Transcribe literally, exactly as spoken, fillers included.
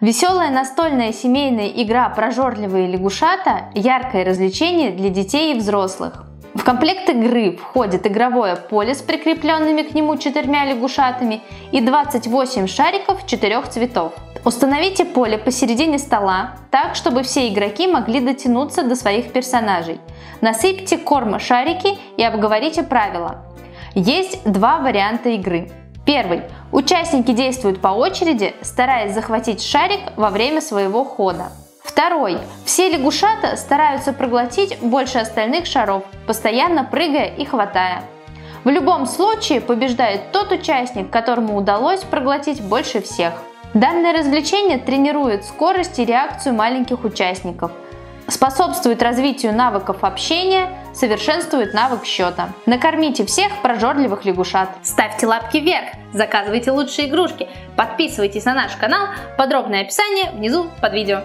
Веселая настольная семейная игра «Прожорливые лягушата» – яркое развлечение для детей и взрослых. В комплект игры входит игровое поле с прикрепленными к нему четырьмя лягушатами и двадцать восемь шариков четырех цветов. Установите поле посередине стола, так, чтобы все игроки могли дотянуться до своих персонажей. Насыпьте корм шарики и обговорите правила. Есть два варианта игры. Первый. Участники действуют по очереди, стараясь захватить шарик во время своего хода. Второй. Все лягушата стараются проглотить больше остальных шаров, постоянно прыгая и хватая. В любом случае побеждает тот участник, которому удалось проглотить больше всех. Данное развлечение тренирует скорость и реакцию маленьких участников, способствует развитию навыков общения, совершенствует навык счета. Накормите всех прожорливых лягушат. Ставьте лапки вверх, заказывайте лучшие игрушки, подписывайтесь на наш канал, подробное описание внизу под видео.